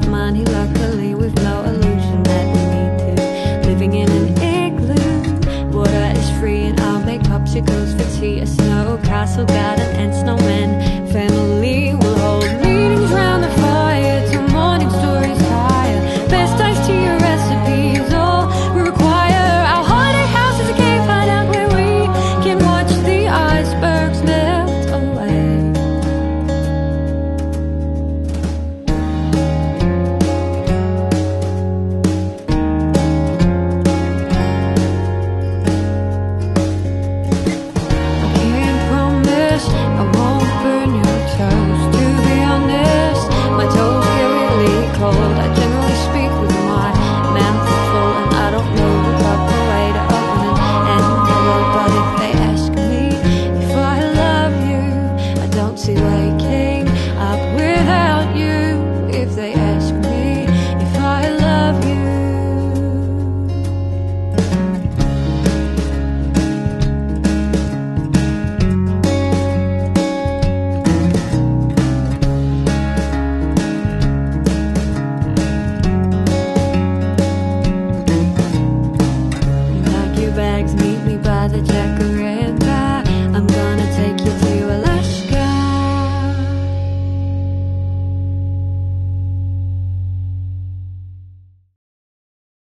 got money left.